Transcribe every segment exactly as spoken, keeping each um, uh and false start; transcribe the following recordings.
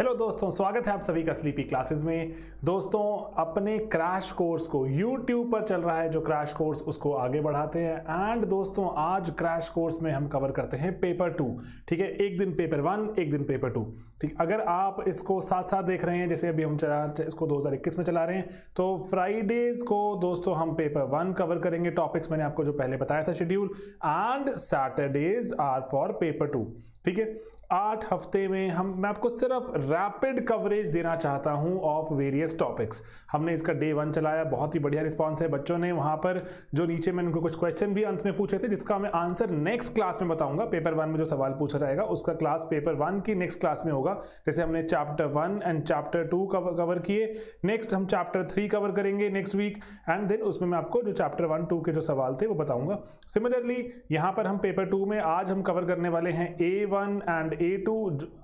Hello दोस्तों, स्वागत है आप सभी का स्लीपी क्लासेस में। दोस्तों, अपने क्रैश कोर्स को यूट्यूब पर चल रहा है जो क्रैश कोर्स, उसको आगे बढ़ाते हैं। एंड दोस्तों, आज क्रैश कोर्स में हम कवर करते हैं पेपर टू। ठीक है, एक दिन पेपर वन, एक दिन पेपर टू। ठीक, अगर आप इसको साथ साथ देख रहे हैं, जैसे अभी हम चला इसको दो हज़ार इक्कीस में चला रहे हैं, तो फ्राइडेज़ को दोस्तों हम पेपर वन कवर करेंगे। टॉपिक्स मैंने आपको जो पहले बताया था schedule, and Saturdays are for paper two. ठीक है, आठ हफ्ते में हम मैं आपको सिर्फ रैपिड कवरेज देना चाहता हूं ऑफ वेरियस टॉपिक्स। हमने इसका डे वन चलाया, बहुत ही बढ़िया रिस्पांस है। बच्चों ने वहां पर जो नीचे मैंने उनको कुछ क्वेश्चन भी अंत में पूछे थे, जिसका मैं आंसर नेक्स्ट क्लास में बताऊंगा। पेपर वन में जो सवाल पूछा जाएगा उसका क्लास पेपर वन की नेक्स्ट क्लास में होगा। जैसे हमने chapter one and chapter two cover किए, नेक्स्ट हम चैप्टर थ्री कवर करेंगे नेक्स्ट वीक, एंड देन उसमें मैं आपको जो चैप्टर वन टू के जो सवाल थे वो बताऊंगा। सिमिलरली यहाँ पर हम पेपर टू में आज हम कवर करने वाले हैं A one and A two.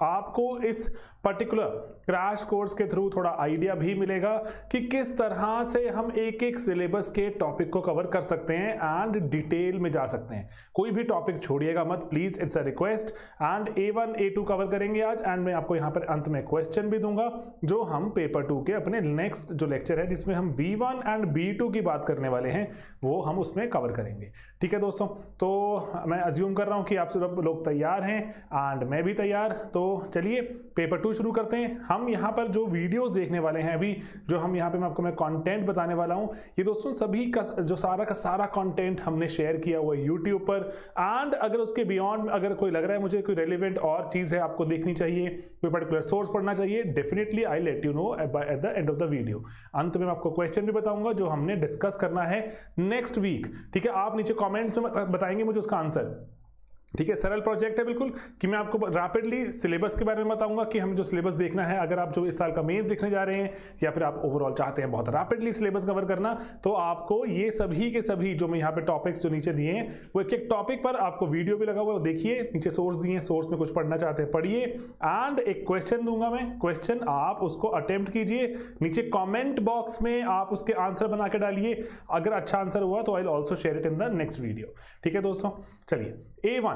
आपको इस पर्टिकुलर क्रैश कोर्स के थ्रू थोड़ा आइडिया भी मिलेगा कि किस तरह से हम एक एक सिलेबस के टॉपिक को कवर कर सकते हैं एंड डिटेल में जा सकते हैं। कोई भी टॉपिक छोड़िएगा मत please, it's a request. And A one A two cover करेंगे आज, एंड मैं आपको यहाँ पर अंत में क्वेश्चन भी दूंगा जो हम पेपर टू के अपने नेक्स्ट जो लेक्चर है, जिसमें हम B one and B two की बात करने वाले हैं, वो हम उसमें कवर करेंगे। ठीक है दोस्तों, तो मैं अज्यूम कर रहा हूँ कि आप सब लोग तैयार हैं एंड मैं भी तैयार। तो चलिए पेपर टू शुरू करते हैं। हम यहाँ पर जो वीडियोस देखने वाले हैं अभी, जो हम यहाँ पे मैं आपको मैं कंटेंट बताने वाला हूँ, ये दोस्तों सभी का जो सारा का सारा कंटेंट हमने शेयर किया हुआ है यूट्यूब पर। एंड अगर उसके बियॉन्ड अगर कोई लग रहा है मुझे कोई रेलिवेंट और चीज़ है आपको देखनी चाहिए, कोई पर्टिकुलर सोर्स पढ़ना चाहिए, definitely I let you know at the end of the video. अंत में आपको क्वेश्चन भी बताऊंगा जो हमने डिस्कस करना है नेक्स्ट वीक। ठीक है, आप नीचे कॉमेंट्स में बताएंगे मुझे उसका आंसर। ठीक है, सरल प्रोजेक्ट है बिल्कुल, कि मैं आपको रैपिडली सिलेबस के बारे में बताऊंगा कि हम जो सिलेबस देखना है। अगर आप जो इस साल का मेंस देखने जा रहे हैं, या फिर आप ओवरऑल चाहते हैं बहुत रैपिडली सिलेबस कवर करना, तो आपको ये सभी के सभी जो मैं यहाँ पे टॉपिक्स जो नीचे दिए हैं, वो एक एक टॉपिक पर आपको वीडियो भी लगा हुआ है, देखिए। नीचे सोर्स दिए हैं, सोर्स में कुछ पढ़ना चाहते हैं पढ़िए। एंड एक क्वेश्चन दूंगा मैं, क्वेश्चन आप उसको अटेम्प्ट कीजिए। नीचे कॉमेंट बॉक्स में आप उसके आंसर बना के डालिए। अगर अच्छा आंसर हुआ तो I will also share it in the next video. ठीक है दोस्तों, चलिए ए वन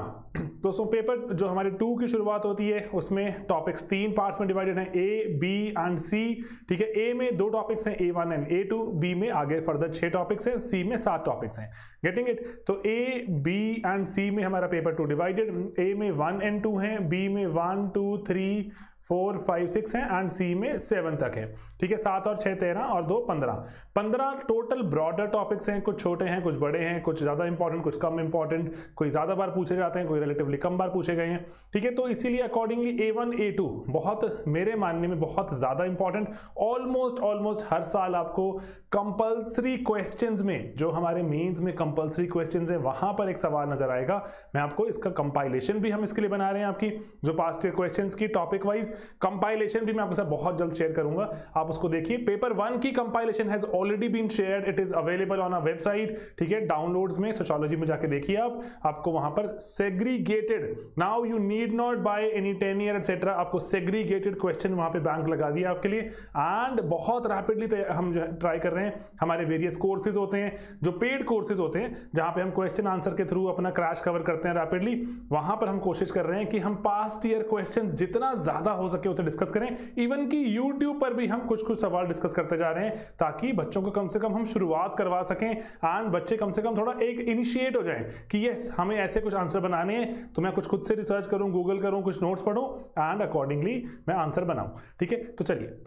दोस्तों, पेपर जो हमारे टू की शुरुआत होती है, उसमें टॉपिक्स तीन पार्ट्स में डिवाइडेड हैं, ए, बी एंड सी। ठीक है, ए में दो टॉपिक्स हैं, A one and A two. B में आगे फर्दर छह टॉपिक्स हैं, सी में सात टॉपिक्स हैं। Getting it? तो ए, बी एंड सी में हमारा पेपर टू डिवाइडेड, ए में वन एंड टू हैं, बी में one two three four five six है, एंड सी में सेवन तक है। ठीक है, सात और छः तेरह और दो पंद्रह, पंद्रह टोटल ब्रॉडर टॉपिक्स हैं। कुछ छोटे हैं, कुछ बड़े हैं, कुछ ज़्यादा इंपॉर्टेंट, कुछ कम इंपॉर्टेंट, कोई ज़्यादा बार पूछे जाते हैं, कोई रिलेटिवली कम बार पूछे गए हैं। ठीक है, तो इसीलिए accordingly A one A two बहुत, मेरे मानने में बहुत ज़्यादा इंपॉर्टेंट, ऑलमोस्ट ऑलमोस्ट हर साल आपको कंपल्सरी क्वेश्चन में, जो हमारे मेन्स में कंपल्सरी क्वेश्चन है, वहाँ पर एक सवाल नजर आएगा। मैं आपको इसका कंपाइलेशन भी हम इसके लिए बना रहे हैं, आपकी जो पास्ट ईयर क्वेश्चन की टॉपिक वाइज कंपाइलेशन भी मैं आपके साथ बहुत जल्द शेयर करूंगा, आप उसको देखिए। पेपर वन की compilation has already been shared, it is available on our website. ठीक है, डाउनलोड्स में सोशियोलॉजी में जाके देखिए आप, आपको वहां पर segregated, now you need not buy any ten year etcetera, आपको सेग्रीगेटेड क्वेश्चन वहां पे बैंक लगा दिया आपके लिए। एंड बहुत रैपिडली हम जो ट्राई कर रहे हैं, हमारे वेरियस कोर्सेज होते हैं जो पेड कोर्सेज होते हैं, जहां पे हम क्वेश्चन आंसर के थ्रू अपना क्रैश कवर करते हैं रैपिडली। वहां पर हम कोशिश कर रहे हैं कि हम पास्ट ईयर क्वेश्चन जितना ज्यादा हो सके उतना डिस्कस करें। इवन कि YouTube पर भी हम कुछ कुछ सवाल डिस्कस करते जा रहे हैं, ताकि बच्चों को कम से कम हम शुरुआत करवा सकें, एंड बच्चे कम से कम थोड़ा एक इनिशिएट हो जाएं कि यस हमें ऐसे कुछ आंसर बनाने हैं, तो मैं कुछ खुद से रिसर्च करूं, गूगल करूं, कुछ नोट्स पढूं, एंड अकॉर्डिंगली मैं आंसर बनाऊं। ठीक है, तो चलिए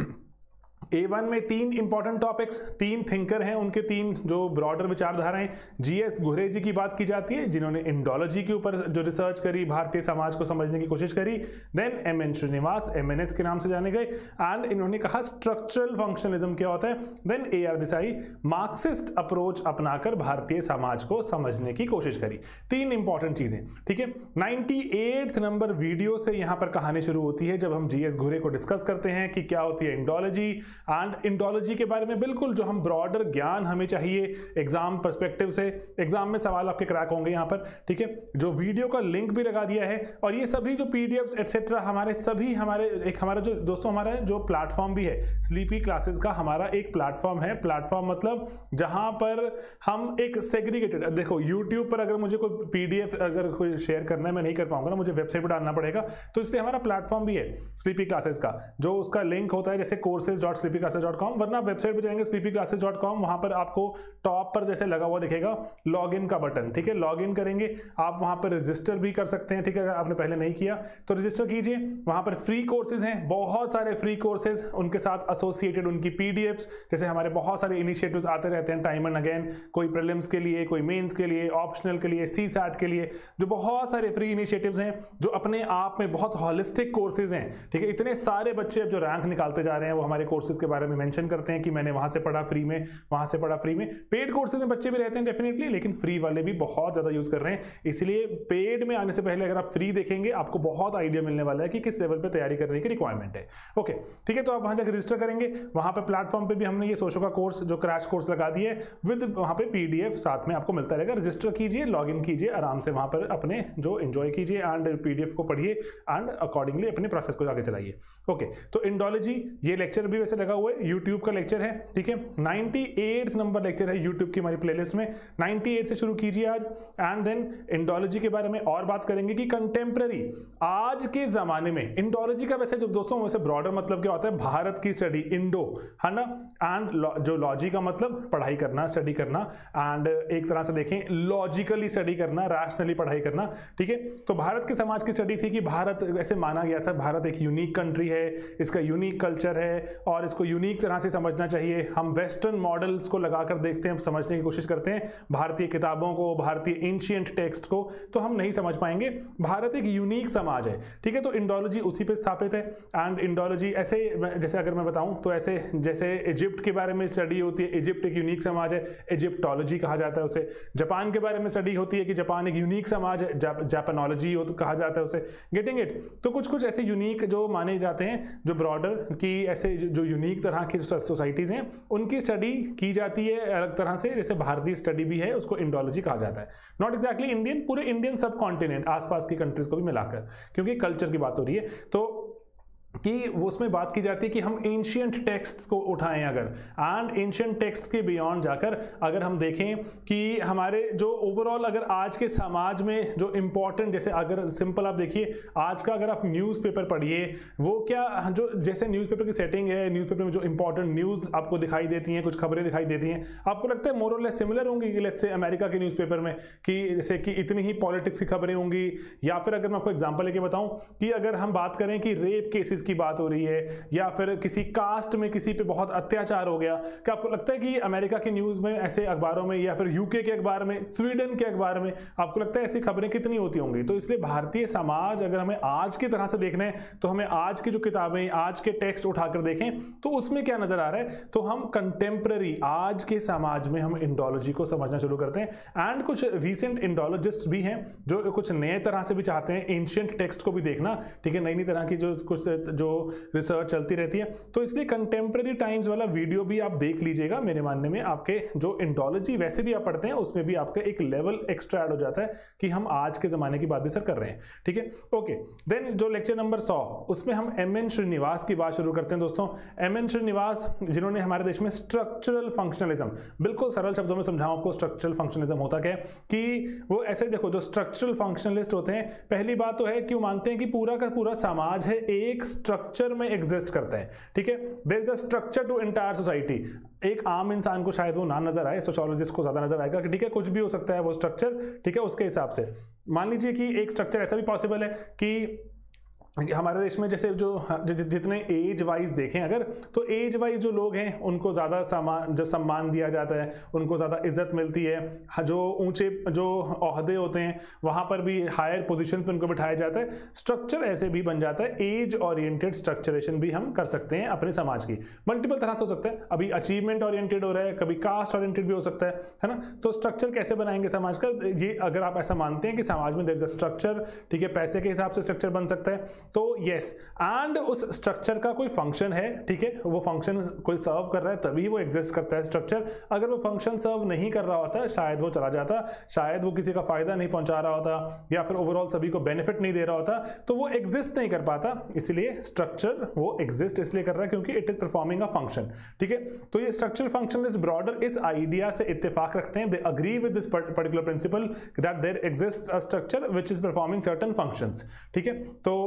ए वन में तीन इंपॉर्टेंट टॉपिक्स, तीन थिंकर हैं, उनके तीन जो ब्रॉडर विचारधाराएं। जीएस घुरे जी की बात की जाती है, जिन्होंने इंडोलॉजी के ऊपर जो रिसर्च करी, भारतीय समाज को समझने की कोशिश करी। देन एमएन श्रीनिवास, एमएनएस के नाम से जाने गए, एंड इन्होंने कहा स्ट्रक्चरल फंक्शनलिज्म क्या होता है। Then A R Desai, Marxist approach अपनाकर भारतीय समाज को समझने की कोशिश करी। तीन इंपॉर्टेंट चीजें। ठीक है, नाइन्टी एट्थ नंबर वीडियो से यहाँ पर कहानी शुरू होती है, जब हम जीएस घुरे को डिस्कस करते हैं कि क्या होती है इंडोलॉजी, एंड इंडोलॉजी के बारे में बिल्कुल जो हम ब्रॉडर ज्ञान हमें चाहिए एग्जाम पर्सपेक्टिव से, एग्जाम में सवाल आपके क्रैक होंगे यहाँ पर, ठीक है। जो वीडियो का लिंक भी लगा दिया है, और ये सभी जो पीडीएफ्स एटसेट्रा हमारे सभी हमारे एक हमारा जो दोस्तों हमारा जो प्लेटफॉर्म भी है, स्लीपी क्लासेस का हमारा एक प्लेटफॉर्म है। प्लेटफॉर्म मतलब जहाँ पर हम एक सेग्रीगेटेड, देखो यूट्यूब पर अगर मुझे कोई पीडीएफ अगर कोई शेयर करना है मैं नहीं कर पाऊंगा ना, मुझे वेबसाइट पर डालना पड़ेगा, तो इसलिए हमारा प्लेटफॉर्म भी है स्लीपी क्लासेस का, जो उसका लिंक होता है जैसे courses dot sleepy classes dot com, वरना वेबसाइट पर जाएंगे स्लीपी क्लासेस डॉट कॉम, वहाँ पर आपको टॉप पर जैसे लगा हुआ दिखेगा लॉग इन का बटन, ठीक है। लॉग इन करेंगे आप, वहाँ पर रजिस्टर भी कर सकते हैं, ठीक है। अगर आपने पहले नहीं किया तो रजिस्टर कीजिए, वहाँ पर फ्री कोर्सेज हैं, बहुत सारे फ्री कोर्सेज, उनके साथ एसोसिएटेड उनकी पीडीएफ्स, जैसे हमारे बहुत सारे इनिशिएटिव्स आते रहते हैं टाइम एंड अगेन, कोई प्रीलिम्स के लिए, कोई मेंस के लिए, ऑप्शनल के लिए, सी सैट के लिए, जो बहुत सारे फ्री इनिशिएटिव्स हैं जो अपने आप में बहुत हॉलिस्टिक कोर्सेज हैं, ठीक है। इतने सारे बच्चे अब जो रैंक निकालते जा रहे हैं वो हमारे कोर्सेज के बारे में मेंशन करते हैं कि मैंने वहाँ से पढ़ा फ्री में, वहाँ से पढ़ा फ्री में। पेड कोर्सेज में बच्चे भी रहते हैं डेफिनेटली, लेकिन फ्री वाले भी बहुत ज़्यादा यूज़ कर रहे हैं, इसलिए पेड में आने से पहले अगर आप फ्री देखेंगे आपको बहुत आइडिया मिलने वाला है कि किस लेवल पर तैयारी करने की रिक्वायरमेंट है। ओके, ठीक है, तो आप वहाँ जाकर रजिस्टर करेंगे। वहाँ पर प्लेटफॉर्म पर भी हमने ये सोशो का कोर्स जो क्रैश कोर्स लगा दिए विद वहाँ पर पी डी एफ साथ में आपको मिलता रहेगा। रजिस्टर कीजिए, लॉग इन कीजिए, आराम से वहाँ पर अपने जो एंजॉय कीजिए एंड पी डी एफ को पढ़िए एंड अकॉर्डिंगली अपने प्रोसेस को आगे चलाइए। ओके, तो इंडोलॉजी ये लेक्चर भी वैसे लगा हुआ है, यूट्यूब का लेक्चर है, ठीक है। अट्ठानवे नंबर लेक्चर है यूट्यूब की हमारी प्लेलिस्ट में, अट्ठानवे से शुरू कीजिए आज, एंड देन इंडोलॉजी के बारे में और बात करेंगे कि कंटेम्प्रेरी आज के जमाने में इंडोलॉजी का वैसे जो दोस्तों वैसे ब्रॉडर मतलब क्या होता है, भारत की स्टडी, इंडो है ना, एंड जो लॉजी का मतलब पढ़ाई करना, स्टडी करना, एंड एक तरह से देखें लॉजिकली स्टडी करना, रैशनली पढ़ाई करना, ठीक है। तो भारत के समाज की स्टडी थी कि भारत ऐसे माना गया था भारत एक यूनिक कंट्री है, इसका यूनिक कल्चर है और इसको यूनिक तरह से समझना चाहिए। हम वेस्टर्न मॉडल्स को लगाकर देखते हैं, समझने की कोशिश करते हैं भारतीय किताबों को, भारतीय एंशियंट टेक्स्ट को, तो हम नहीं समझ पाएंगे। भारत एक यूनिक समाज है, ठीक है। तो इंडोलॉजी उसी पे स्थापित है, एंड इंडोलॉजी ऐसे जैसे अगर मैं बताऊं तो ऐसे जैसे इजिप्ट के बारे में स्टडी होती है, इजिप्ट एक यूनिक समाज है, इजिप्टोलॉजी कहा जाता है उसे। जापान के बारे में स्टडी होती है कि जापान एक यूनिक समाज है, जापानोलॉजी कहा जाता है उसे, गेटिंग इट। तो कुछ कुछ ऐसे यूनिक जो माने जाते हैं, जो ब्रॉडर की ऐसे जो यूनिक तरह की सोसाइटीज़ हैं उनकी स्टडी की जाती है अलग तरह से, जैसे भारतीय स्टडी भी है, उसको इंडोलॉजी कहा जाता है। नॉट एग्जैक्टली इंडियन, पूरे इंडियन सब कॉन्टिनेंट, आसपास की कंट्रीज़ को भी मिलाकर, क्योंकि कल्चर की बात हो रही है, तो कि उसमें बात की जाती है कि हम एंशियंट टेक्स्ट को उठाएं अगर, एंड एंशियंट टेक्स्ट के बियॉन्ड जाकर अगर हम देखें कि हमारे जो ओवरऑल अगर आज के समाज में जो इम्पोर्टेंट, जैसे अगर सिंपल आप देखिए आज का अगर आप न्यूज़पेपर पढ़िए, वो क्या जो जैसे न्यूज़पेपर की सेटिंग है, न्यूज़पेपर में जो इंपॉर्टेंट न्यूज़ आपको दिखाई देती हैं, कुछ खबरें दिखाई देती हैं, आपको लगता है मोर और लेस सिमिलर होंगी कि लेट्स से अमेरिका के न्यूज़पेपर में कि जैसे कि इतनी ही पॉलिटिक्स की खबरें होंगी। या फिर अगर मैं आपको एग्जाम्पल लेके बताऊँ कि अगर हम बात करें कि रेप केसेस की बात हो रही है या फिर किसी कास्ट में किसी पे बहुत अत्याचार हो गया, क्या आपको लगता है कि अमेरिका के न्यूज़ में ऐसे अखबारों में या फिर यूके के अखबार में, स्वीडन के अखबार में आपको लगता है ऐसी खबरें कितनी होती होंगी? तो इसलिए भारतीय समाज अगर हमें आज की तरह से देखना है तो हमें आज की जो किताबें, आज के टेक्स्ट उठाकर देखें तो उसमें क्या नजर आ रहा है, तो हम कंटेम्प्रेरी आज के समाज में हम इंडोलॉजी को समझना शुरू करते हैं। एंड कुछ रीसेंट इंडोलॉजिस्ट भी हैं जो कुछ नए तरह से भी चाहते हैं एंशिएंट टेक्स्ट को भी देखना, ठीक है, नई नई तरह की जो कुछ जो रिसर्च चलती रहती है। तो इसलिए कंटेम्प्रेरी टाइम्स वाला वीडियो भी आप देख लीजिएगा, मेरे मानने में आपके जो इंडोलॉजी वैसे भी आप पढ़ते हैं उसमें भी आपका एक लेवल एक्स्ट्रा ऐड हो जाता है कि हम आज के ज़माने की बात भी सर कर रहे हैं, ठीक है। ओके, देन जो लेक्चर नंबर सौ उसमें हम एम एन श्रीनिवास की बात शुरू करते हैं दोस्तों। एम एन श्रीनिवास जिन्होंने हमारे देश में स्ट्रक्चरल फंक्शनलिज्म, बिल्कुल सरल शब्दों में समझाऊँ आपको स्ट्रक्चरल फंक्शनलिज्म होता क्या है, कि वो ऐसे देखो जो स्ट्रक्चरल फंक्शनलिस्ट होते हैं, पहली बात तो है कि वो मानते हैं कि पूरा का पूरा समाज है एक स्ट्रक्चर में एग्जिस्ट करता है, ठीक है। There is a structure to entire society. एक आम इंसान को शायद वो ना नजर आए, सोशियोलॉजिस्ट को ज्यादा नजर आएगा कि ठीक है कुछ भी हो सकता है वो स्ट्रक्चर, ठीक है। उसके हिसाब से मान लीजिए कि एक स्ट्रक्चर ऐसा भी पॉसिबल है कि हमारे देश में जैसे जो जि, जि, जितने एज वाइज देखें अगर, तो एज वाइज जो लोग हैं उनको ज़्यादा सम्मान जो सम्मान दिया जाता है, उनको ज़्यादा इज्जत मिलती है, जो ऊंचे जो ओहदे होते हैं वहाँ पर भी हायर पोजीशन पे उनको बिठाया जाता है। स्ट्रक्चर ऐसे भी बन जाता है, एज ओरिएंटेड स्ट्रक्चरेशन भी हम कर सकते हैं अपने समाज की, मल्टीपल तरह से हो सकता है। अभी अचीवमेंट ओरिएंटेड हो रहा है, कभी कास्ट ओरिएंटेड भी हो सकता है है ना। तो स्ट्रक्चर कैसे बनाएंगे समाज का, ये अगर आप ऐसा मानते हैं कि समाज में देयर इज अ स्ट्रक्चर, ठीक है, पैसे के हिसाब से स्ट्रक्चर बन सकता है, तो येस, एंड उस स्ट्रक्चर का कोई फंक्शन है, ठीक है, वो फंक्शन कोई सर्व कर रहा है तभी वो एग्जिस्ट करता है स्ट्रक्चर। अगर वो फंक्शन सर्व नहीं कर रहा होता शायद वो चला जाता, शायद वो किसी का फायदा नहीं पहुंचा रहा होता या फिर ओवरऑल सभी को बेनिफिट नहीं दे रहा होता, तो वो एग्जिस्ट नहीं कर पाता। इसलिए स्ट्रक्चर वो एग्जिस्ट इसलिए कर रहा है क्योंकि it is performing a function, ठीक है। तो ये स्ट्रक्चर फंक्शन इज ब्रॉडर, इस आइडिया से इत्तेफाक रखते हैं, they agree with this particular principle that there exists a structure which is performing certain functions, ठीक है। तो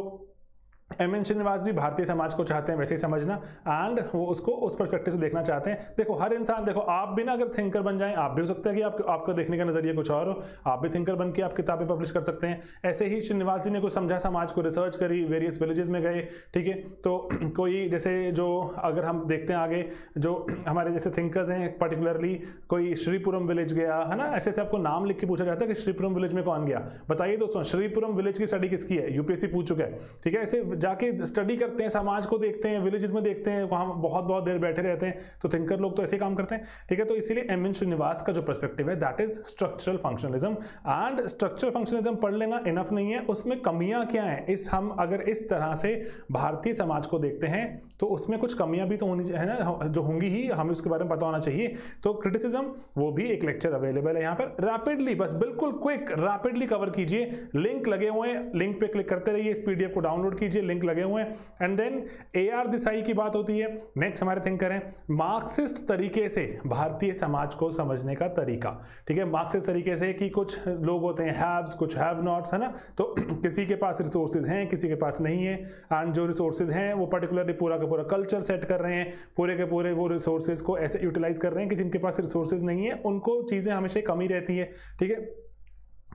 एम एन श्रीनिवास भी भारतीय समाज को चाहते हैं वैसे ही समझना, एंड वो उसको उस परस्पेक्टिव से देखना चाहते हैं। देखो हर इंसान, देखो आप भी ना अगर थिंकर बन जाएं, आप भी हो सकता है कि आप, आपका देखने का नजरिया कुछ और हो, आप भी थिंकर बन के आप किताबें पब्लिश कर सकते हैं। ऐसे ही श्रीनिवास जी ने कुछ समझा, समाज को रिसर्च करी, वेरियस विलेजेस में गए, ठीक है। तो कोई जैसे जो अगर हम देखते हैं आगे जो हमारे जैसे थिंकर्स हैं, पर्टिकुलरली कोई श्रीपुरम विलेज गया, है ना, ऐसे ऐसे आपको नाम लिख के पूछा जाता है कि श्रीपुरम विलेज में कौन गया। बताइए दोस्तों, श्रीपुरम विलेज की स्टडी किसकी है? यूपीएससी पूछ चुका है, ठीक है। ऐसे जाके स्टडी करते हैं, समाज को देखते हैं, विलेजेस में देखते हैं, वहाँ बहुत बहुत देर बैठे रहते हैं, तो थिंकर लोग तो ऐसे काम करते हैं, ठीक है। तो इसीलिए एम एन श्रीनिवास का जो पर्सपेक्टिव है that is structural functionalism. And structural functionalism पढ़ लेना इनफ नहीं है, उसमें कमियां क्या हैं, इस हम अगर इस तरह से भारतीय समाज को देखते हैं तो उसमें कुछ कमियां भी तो होनी है ना, जो होंगी ही, हमें उसके बारे में पता होना चाहिए। तो क्रिटिसिज्म वो भी एक लेक्चर अवेलेबल है यहाँ पर, रैपिडली बस बिल्कुल क्विक रैपिडली कवर कीजिए, लिंक लगे हुए हैं, लिंक पे क्लिक करते रहिए, इस पीडीएफ को डाउनलोड कीजिए, लिंक लगे हुए हैं। एंड देन एआर देसाई की बात होती है, नेक्स्ट हमारे थिंकर हैं, मार्क्सिस्ट तरीके से भारतीय समाज को समझने का तरीका, ठीक है। मार्क्सिस्ट तरीके से कि कुछ लोग होते हैं हैव्स, कुछ हैव नॉट्स, है ना, तो किसी के पास रिसोर्सेज हैं, किसी के पास नहीं है, एंड जो रिसोर्सेज हैं वो पर्टिकुलरली पूरा का पूरा कल्चर सेट कर रहे हैं, पूरे के पूरे वो रिसोर्सेज को ऐसे यूटिलाइज कर रहे हैं कि जिनके पास रिसोर्सेज नहीं है उनको चीजें हमेशा कमी रहती है, ठीक है।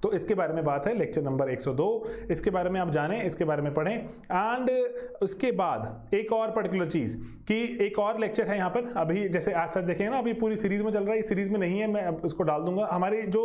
तो इसके बारे में बात है, लेक्चर नंबर एक सौ दो, इसके बारे में आप जानें, इसके बारे में पढ़ें। एंड उसके बाद एक और पर्टिकुलर चीज़ कि एक और लेक्चर है यहाँ पर, अभी जैसे आज सच देखेंगे ना, अभी पूरी सीरीज में चल रहा है, इस सीरीज में नहीं है, मैं उसको डाल दूंगा हमारे जो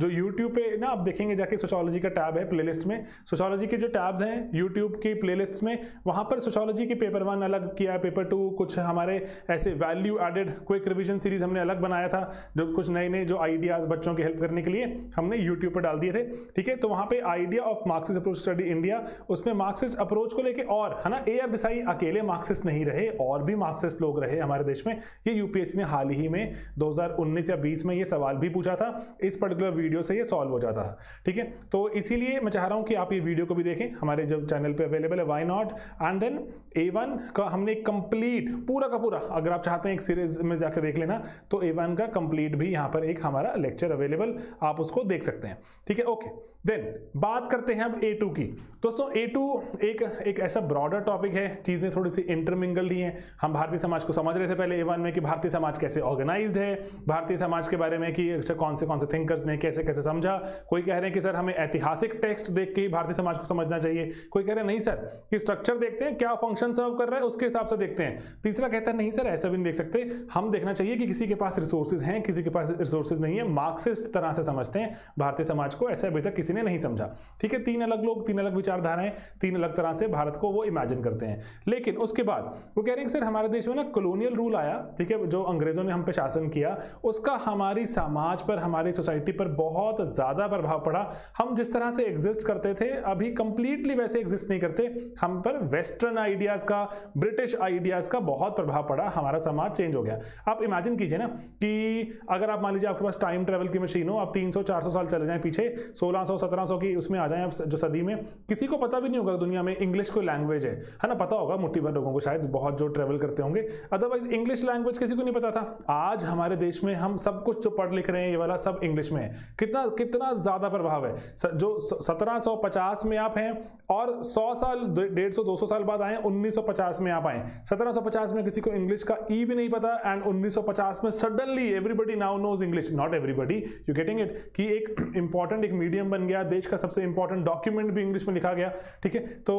जो यूट्यूब पे ना, आप देखेंगे जाके सोशियोलॉजी का टैब है प्लेलिस्ट में, सोशियोलॉजी के जो टैब्स हैं यूट्यूब की प्लेलिस्ट में, वहाँ पर सोशियोलॉजी की पेपर वन अलग किया है, पेपर टू, कुछ हमारे ऐसे value added quick revision series हमने अलग बनाया था, जो कुछ नए नए जो आइडियाज़ बच्चों की हेल्प करने के लिए हमने यूट्यूब पर दिए थे, ठीक है। तो वहां पे idea of Marxist approach study India, उसमें मार्क्सिस्ट अप्रोच को लेके और है ना, ए आर देसाई अकेले मार्क्सिस्ट नहीं रहे, और भी मार्क्सिस्ट लोग रहे हमारे देश में। ये यूपीएससी ने हाल ही में दो हज़ार उन्नीस या बीस में ये सवाल भी पूछा था, इस पर्टिकुलर वीडियो से ये सॉल्व हो जाता था, ठीक है। तो इसीलिए मैं चाह रहा हूं कि आप ये वीडियो को भी देखें, हमारे जब चैनल पे अवेलेबल है, why not. And then A one का हमने कंप्लीट पूरा का पूरा, अगर आप चाहते हैं एक सीरीज में जाकर देख लेना, तो ए वन का कंप्लीट भी यहां पर एक हमारा लेक्चर अवेलेबल, आप उसको देख सकते हैं, ठीक है। ओके, देन बात करते हैं अब ए टू की। दोस्तों ए टू एक एक ऐसा ब्रॉडर टॉपिक है, चीज़ें थोड़ी सी इंटरमिंगल्ड ही हैं। हम भारतीय समाज को समझ रहे थे पहले ए वन में कि भारतीय समाज कैसे ऑर्गेनाइज्ड है, भारतीय समाज के बारे में कि कौन से कौन से थिंकर्स ने कैसे कैसे समझा। कोई कह रहे हैं कि सर हमें ऐतिहासिक टेक्स्ट देख के ही भारतीय समाज को समझना चाहिए, कोई कह रहे हैं नहीं सर कि स्ट्रक्चर देखते हैं, क्या फंक्शन सर्व कर रहा है उसके हिसाब से देखते हैं, तीसरा कहता है नहीं सर ऐसा भी नहीं देख सकते, हम देखना चाहिए कि किसी के पास रिसोर्सेज हैं, किसी के पास रिसोर्सेज नहीं है। मार्क्सिस्ट तरह से समझते हैं भारतीय समाज को, ऐसा अभी तक किसी ने नहीं समझा, ठीक है। तीन अलग लोग, तीन अलग विचारधाराएं, तीन अलग तरह से भारत को वो इमेजिन करते हैं। लेकिन उसके बाद वो कह रहे हैं सर हमारे देश में ना कॉलोनियल रूल आया, ठीक है, जो अंग्रेजों ने हम पे शासन किया, उसका हमारी समाज पर, हमारी सोसाइटी पर बहुत ज्यादा प्रभाव पड़ा। हम जिस तरह से एग्जिस्ट करते थे अभी कंप्लीटली वैसे एग्जिस्ट नहीं करते, हम पर वेस्टर्न आइडियाज का, ब्रिटिश आइडियाज का बहुत प्रभाव पड़ा, हमारा समाज चेंज हो गया। आप इमेजिन कीजिए ना कि अगर आप मान लीजिए आपके पास टाइम ट्रेवल की मशीन हो, आप तीन सौ चार सौ साल चले जाए, सोलह सौ सत्रह सौ की उसमें आ जाए आप, जो सदी में किसी को पता भी नहीं होगा दुनिया में इंग्लिश कोई लैंग्वेज है, है ना, पता होगा मुट्ठी भर लोगों को शायद, बहुत जो ट्रेवल करते होंगे, अदरवाइज इंग्लिश लैंग्वेज किसी को नहीं पता था। आज हमारे देश में हम सब कुछ जो पढ़ लिख रहे हैं ये वाला सब इंग्लिश में है, कितना कितना ज्यादा प्रभाव है। जो सत्रह सौ पचास में आप हैं और सौ साल डेढ़ सौ दो सौ साल बाद आए, उन्नीस सौ पचास में आप आए, सत्रह सौ पचास में किसी को इंग्लिश का ई भी नहीं पता, एंड उन्नीस सौ पचास में suddenly everybody now knows English, not everybody, you getting it, कि एक इंपॉर्टेंट एक मीडियम बन गया, देश का सबसे इंपॉर्टेंट डॉक्यूमेंट भी इंग्लिश में लिखा गया, ठीक है। तो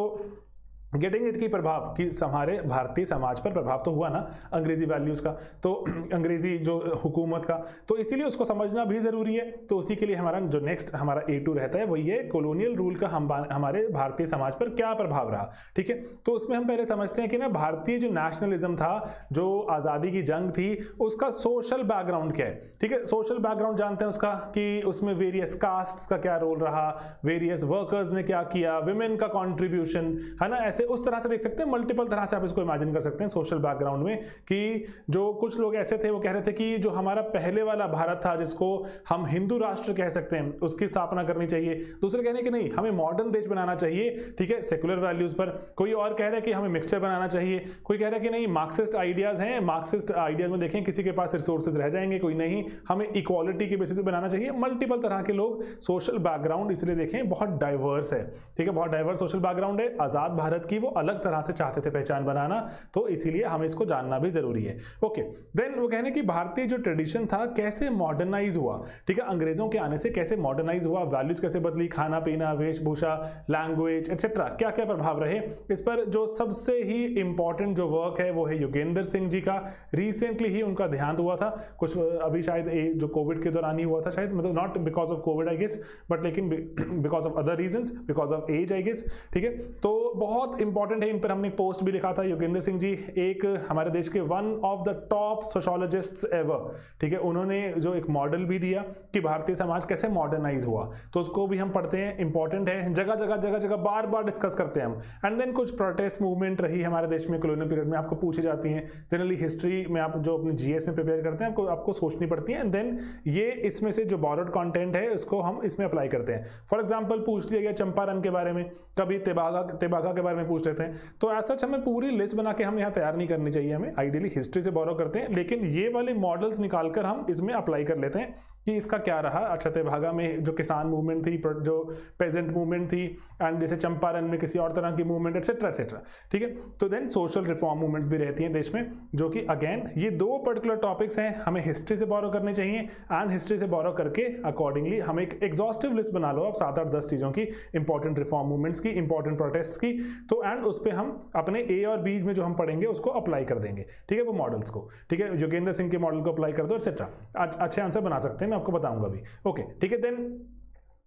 गेटिंग इट की प्रभाव कि हमारे भारतीय समाज पर प्रभाव तो हुआ ना अंग्रेजी वैल्यूज़ का, तो अंग्रेजी जो हुकूमत का, तो इसीलिए उसको समझना भी ज़रूरी है। तो उसी के लिए हमारा जो नेक्स्ट हमारा ए टू रहता है वो ये कॉलोनियल रूल का हम हमारे भारतीय समाज पर क्या प्रभाव रहा। ठीक है, तो उसमें हम पहले समझते हैं कि ना भारतीय जो नेशनलिज्म था, जो आज़ादी की जंग थी, उसका सोशल बैकग्राउंड क्या है। ठीक है, सोशल बैकग्राउंड जानते हैं उसका कि उसमें वेरियस कास्ट का क्या रोल रहा, वेरियस वर्कर्स ने क्या किया, वुमेन का कॉन्ट्रीब्यूशन है ना। उस तरह से देख सकते हैं, मल्टीपल तरह से आप इसको इमेजिन कर सकते हैं सोशल बैकग्राउंड में, कि जो कुछ लोग ऐसे थे वो कह रहे थे कि जो हमारा पहले वाला भारत था जिसको हम हिंदू राष्ट्र कह सकते हैं, उसकी स्थापना करनी चाहिए। दूसरे कहने कि नहीं, हमें मॉडर्न देश बनाना चाहिए, ठीक है, सेकुलर वैल्यूज पर। कोई और कह रहा है कि हमें मिक्सचर बनाना चाहिए। कोई कह रहा है कि नहीं, मार्क्सिस्ट आइडियाज हैं, मार्क्सिस्ट आइडियाज में देखें किसी के पास रिसोर्सेज रह जाएंगे, कोई नहीं, हमें इक्वालिटी के बेसिस पे बनाना चाहिए। मल्टीपल तरह के लोग, सोशल बैकग्राउंड इसलिए देखें बहुत डाइवर्स है। ठीक है, बहुत डाइवर्स सोशल बैकग्राउंड है। आजाद भारत कि वो अलग तरह से चाहते थे पहचान बनाना, तो इसीलिए हमें इसको जानना भी जरूरी है। ओके, देन वो कहने कि भारतीय जो ट्रेडिशन था कैसे मॉडर्नाइज हुआ। ठीक है, अंग्रेजों के आने से कैसे मॉडर्नाइज हुआ, वैल्यूज कैसे बदली, खाना पीना, वेशभूषा, लैंग्वेज एक्सेट्रा, क्या क्या प्रभाव रहे। इस पर जो सबसे ही इंपॉर्टेंट जो वर्क है वो है योगेंद्र सिंह जी का। रिसेंटली ही उनका देहांत हुआ था, कुछ अभी शायद जो कोविड के दौरान ही हुआ था शायद, मतलब not because of Covid I guess, but लेकिन because of other reasons, because of age I guess. ठीक है, तो बहुत इंपॉर्टेंट है, इन पर हमने पोस्ट भी लिखा था। योगेंद्र सिंह जी एक हमारे देश के one of the top sociologists ever. ठीक है, उन्होंने जो एक मॉडल भी दिया कि भारतीय समाज कैसे मॉडर्नाइज हुआ, तो उसको भी हम पढ़ते हैं, इंपॉर्टेंट है, जगह जगह जगह जगह बार बार डिस्कस करते हैं हम। एंड देन कुछ प्रोटेस्ट मूवमेंट रही हमारे देश में कॉलोनियल पीरियड में, आपको पूछी जाती हैं जनरली हिस्ट्री में, आप जो अपने जीएस में प्रिपेयर करते हैं आपको आपको सोचनी पड़ती है। एंड देन ये इसमें से जो बोरोड कॉन्टेंट है उसको हम इसमें अप्लाई करते हैं। फॉर एग्जाम्पल पूछ लिया गया चंपारण के बारे में, कभी तेभागा तेभागा के बारे में पूछ लेते हैं। तो ऐसा हमें पूरी लिस्ट बना के हम यहाँ तैयार नहीं करनी चाहिए, हमें आइडियली हिस्ट्री से बोरो करते हैं, लेकिन ये वाले मॉडल्स निकालकर हम इसमें अप्लाई कर लेते हैं कि इसका क्या रहा। अच्छा, तेभागा में जो किसान मूवमेंट थी, जो पेजेंट मूवमेंट थी, एंड जैसे चंपारण में किसी और तरह की मूवमेंट एक्सेट्रा एक्सेट्रा। ठीक है, तो देन सोशल रिफॉर्म मूवमेंट्स भी रहती हैं देश में, जो कि अगेन ये दो पर्टिकुलर टॉपिक्स हैं, हमें हिस्ट्री से बोरो करने चाहिए। एंड हिस्ट्री से बोरो करके अकॉर्डिंगली हम एक एग्जॉस्टिव लिस्ट बना लो आप, सात आठ दस चीज़ों की, इंपॉर्टेंट रिफॉर्म मूवमेंट्स की, इंपॉर्टेंट प्रोटेस्ट्स की, तो एंड उस पर हम अपने ए और बी में जो हम पढ़ेंगे उसको अप्लाई कर देंगे। ठीक है, वो मॉडल्स को, ठीक है, योगेंद्र सिंह के मॉडल को अप्लाई कर दो एक्सेट्रा। अच्छे आंसर बना सकते हैं, मैं आपको बताऊंगा भी। ओके, ठीक है, देन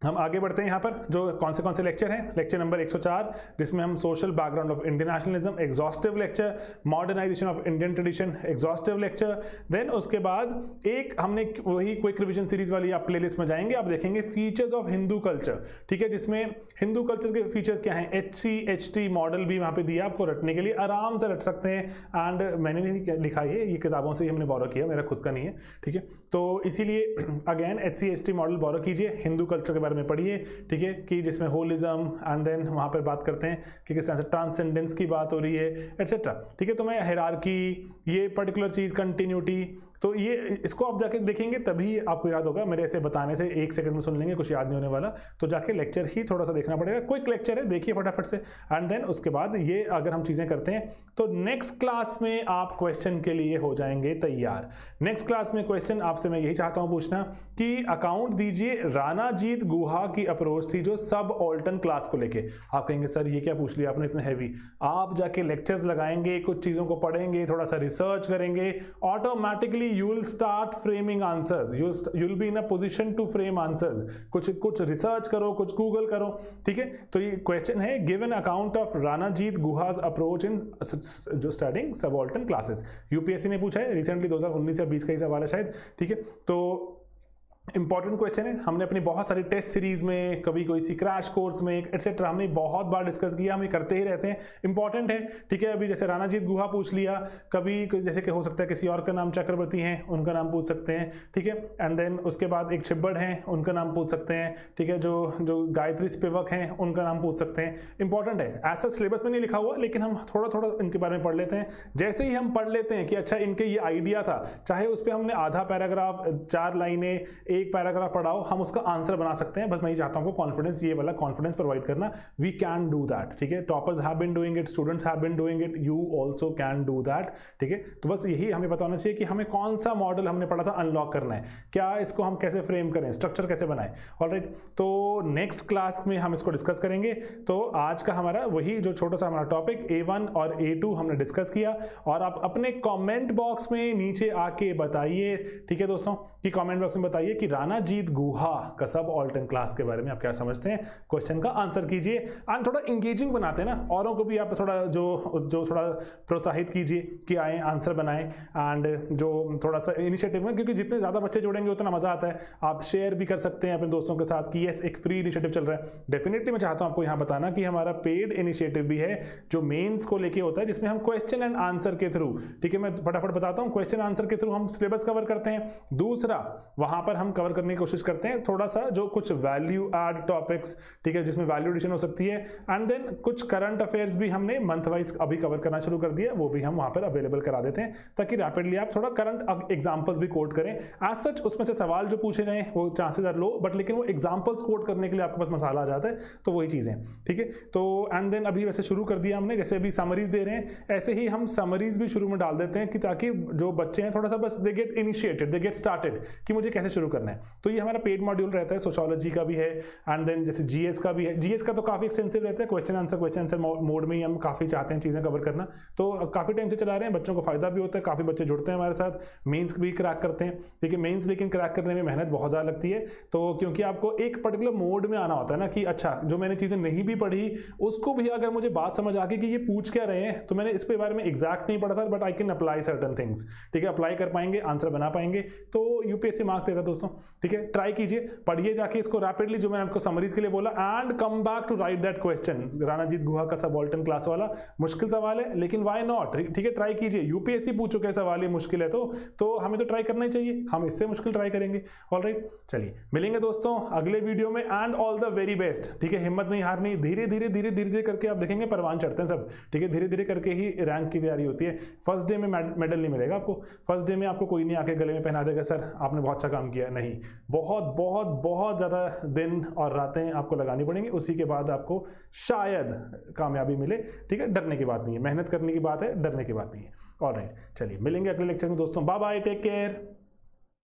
हम आगे बढ़ते हैं यहाँ पर जो कौन से कौन से लेक्चर हैं। लेक्चर नंबर एक सौ चार, जिसमें हम social background of Indian nationalism, exhaustive lecture, modernisation of Indian tradition, exhaustive lecture. Then उसके बाद एक हमने वही क्विक रिविजन सीरीज वाली आप प्लेलिस्ट में जाएंगे, आप देखेंगे फीचर्स ऑफ हिंदू कल्चर। ठीक है, जिसमें हिंदू कल्चर के फीचर्स क्या हैं, H C H T model भी वहाँ पे दिया आपको रटने के लिए, आराम से रट सकते हैं। एंड मैंने नहीं लिखा ये ये किताबों से ही हमने बोरो किया, मेरा खुद का नहीं है। ठीक है, तो इसीलिए again H C H T model borrow कीजिए, हिंदू कल्चर के बारे में पढ़िए। ठीक है, कि जिसमें होलिज्म एंड देन वहाँ पर बात करते हैं कि किस तरह से ट्रांसेंडेंस की बात हो रही है एटसेट्रा। ठीक है, तो मैं हायरार्की, ये पर्टिकुलर चीज़, कंटिन्यूटी, तो ये इसको आप जाके देखेंगे तभी आपको याद होगा। मेरे ऐसे बताने से एक सेकंड में सुन लेंगे, कुछ याद नहीं होने वाला, तो जाके लेक्चर ही थोड़ा सा देखना पड़ेगा। क्विक लेक्चर है, देखिए फटाफट से। एंड देन उसके बाद ये अगर हम चीज़ें करते हैं तो नेक्स्ट क्लास में आप क्वेश्चन के लिए हो जाएंगे तैयार। नेक्स्ट क्लास में क्वेश्चन आपसे मैं यही चाहता हूँ पूछना कि अकाउंट दीजिए राणाजीत गुहा की अप्रोच थी जो सब ऑल्टन क्लास को लेके। आप कहेंगे सर ये क्या पूछ लिया आपने इतने हैवी। आप जाके लेक्चर्स लगाएंगे, कुछ चीज़ों को पढ़ेंगे, थोड़ा सा रिसर्च करेंगे, automatically you will start framing answers, you you'll be in a position to frame answers। कुछ कुछ रिसर्च करो, कुछ गूगल करो। ठीक है, तो ये क्वेश्चन है, give an account of Ranajit Guha's approach in जो स्टडिंग सबऑल्टर्न क्लासेस। यूपीएससी ने पूछा है रिसेंटली, दो हज़ार उन्नीस या बीस का ही सवाल है शायद। ठीक है, तो इंपॉर्टेंट क्वेश्चन है, हमने अपनी बहुत सारी टेस्ट सीरीज में, कभी कोई सी क्रैश कोर्स में एक्सेट्रा, हमने बहुत बार डिस्कस किया, हम ये करते ही रहते हैं, इंपॉर्टेंट है। ठीक है, अभी जैसे राणाजीत गुहा पूछ लिया, कभी जैसे कि हो सकता है किसी और का नाम चक्रवर्ती हैं, उनका नाम पूछ सकते हैं। ठीक है, एंड देन उसके बाद एक छिब्बड़ हैं, उनका नाम पूछ सकते हैं। ठीक है, जो जो गायत्री स्पिवक हैं, उनका नाम पूछ सकते हैं। इंपॉर्टेंट है, ऐसा सिलेबस में नहीं लिखा हुआ, लेकिन हम थोड़ा थोड़ा इनके बारे में पढ़ लेते हैं। जैसे ही हम पढ़ लेते हैं कि अच्छा इनके ये आइडिया था, चाहे उस पर हमने आधा पैराग्राफ, चार लाइनें, एक पैराग्राफ पढ़ाओ, हम उसका आंसर बना सकते हैं। बस मैं ये चाहता हूँ कॉन्फिडेंस, ये वाला कॉन्फिडेंस प्रोवाइड करना। वी कैन डू दैट, ठीक है। Toppers have been doing it, students have been doing it, you also can do that, ठीक है। तो बस यही हमें पता होना चाहिए कि हमें कौन सा मॉडल हमने पढ़ा था अनलॉक करना है, क्या इसको हम कैसे फ्रेम करें, स्ट्रक्चर कैसे बनाएं। ऑलराइट, तो नेक्स्ट क्लास में हम इसको डिस्कस करेंगे। तो आज का हमारा वही जो छोटा सा हमारा टॉपिक ए वन और ए टू हमने डिस्कस किया, और आप अपने कमेंट बॉक्स में नीचे आके बताइए, ठीक है दोस्तों, कि कमेंट बॉक्स में बताइए कि राणाजीत गुहा का सब ऑल्टन क्लास के बारे में आप क्या समझते हैं। क्वेश्चन का आंसर कीजिए और थोड़ा इंगेजिंग बनाते हैं ना, औरों को भी आप थोड़ा जो जो थोड़ा प्रोत्साहित कीजिए कि आए आंसर बनाएं, एंड जो थोड़ा सा इनिशिएटिव में, क्योंकि जितने ज़्यादा बच्चे जोड़ेंगे उतना मज़ा आता है। आप शेयर भी कर सकते हैं अपने दोस्तों के साथ कि यस एक फ्री इनिशिएटिव चल रहा है। डेफिनेटली मैं चाहता हूँ आपको यहाँ बताना कि हमारा पेड इनिशिएटिव भी है जो मेन्स को लेके होता है, जिसमें हम क्वेश्चन एंड आंसर के थ्रू, ठीक है, मैं फटाफट बताता हूँ, क्वेश्चन आंसर के थ्रू हम सिलेबस कवर करते हैं। दूसरा, वहाँ पर हम कवर करने की कोशिश करते हैं थोड़ा सा जो कुछ वैल्यू एड टॉपिक्स, ठीक है, जिसमें वैल्यू एडिशन हो सकती है। एंड देन कुछ करंट अफेयर्स भी हमने मंथ वाइज अभी कवर करना शुरू कर दिया, वो भी हम वहाँ पर अवेलेबल करा देते हैं ताकि रैपिडली आप थोड़ा करंट एग्जांपल्स भी कोट करें। एज सच उसमें से सवाल जो पूछे गए वो चांसेस आर लो, बट लेकिन वो एग्जांपल्स कोट करने के लिए आपके पास मसाला आ जाता है, तो वही चीज़ें, ठीक है। तो एंड देन अभी वैसे शुरू कर दिया हमने, जैसे अभी समरीज दे रहे हैं ऐसे ही हम समरीज भी शुरू में डाल देते हैं कि ताकि जो बच्चे हैं थोड़ा सा बस they get initiated, they get started कि मुझे कैसे शुरू करना है। तो ये हमारा पेड मॉड्यूल रहता है, सोशियोलॉजी का भी है, एंड देन जैसे जीएस का भी है। जीएस का तो काफ़ी एक्सटेंसिव रहता है, question answer question answer mode में ही हम काफ़ी चाहते हैं चीज़ें कवर करना, तो काफ़ी टाइम से चला रहे हैं, बच्चों को फायदा भी होता है, काफ़ी बच्चे जुड़ते हैं हमारे साथ, मेंस भी क्रैक करते हैं, ठीक है। मेंस लेकिन क्रैक करने में मेहनत बहुत ज़्यादा लगती है, तो क्योंकि आपको एक पर्टिकुलर मोड में आना होता है ना कि अच्छा जो मैंने चीज़ें नहीं भी पढ़ी उसको भी अगर मुझे बात समझ आ गई कि ये पूछ क्या रहे हैं, तो मैंने इस पे बारे में एग्जैक्ट नहीं पढ़ा था, but I can apply certain things, ठीक है, अप्लाई कर पाएंगे, आंसर बना पाएंगे, तो यूपीएससी मार्क्स देता है दोस्तों, ठीक है। ट्राई कीजिए, पढ़िए जाके इसको रैपिडली जो मैंने आपको समरीज के लिए बोला, and come back to write that question, Ranajit Guha का सबऑल्टर्न क्लास वाला मुश्किल सवाल है, लेकिन वाई नॉट, ठीक है, ट्राई कीजिए। यूपीएससी पूछ चुके सवाल ये मुश्किल है, तो तो हमें तो ट्राई करना ही चाहिए, हम इससे मुश्किल ट्राई करेंगे। ऑलराइट, चलिए मिलेंगे दोस्तों अगले वीडियो में, and all the very best, ठीक है। हिम्मत नहीं हारनी, धीरे धीरे धीरे धीरे करके आप देखेंगे परवान चढ़ते हैं सब, ठीक है, धीरे धीरे करके ही रैंक की तैयारी होती है। फर्स्ट डे में मेडल नहीं मिलेगा आपको, फर्स्ट डे में आपको कोई नहीं आके गले में पहना देगा सर आपने बहुत अच्छा काम किया, नहीं, बहुत बहुत बहुत ज़्यादा दिन और रातें आपको लगानी पड़ेंगी, उसी के बाद आपको शायद कामयाबी मिले, ठीक है। डरने की बात नहीं है, मेहनत करने की बात है, डरने की बात नहीं है। ऑलराइट, चलिए मिलेंगे अगले लेक्चर में दोस्तों, बाय बाय, टेक केयर।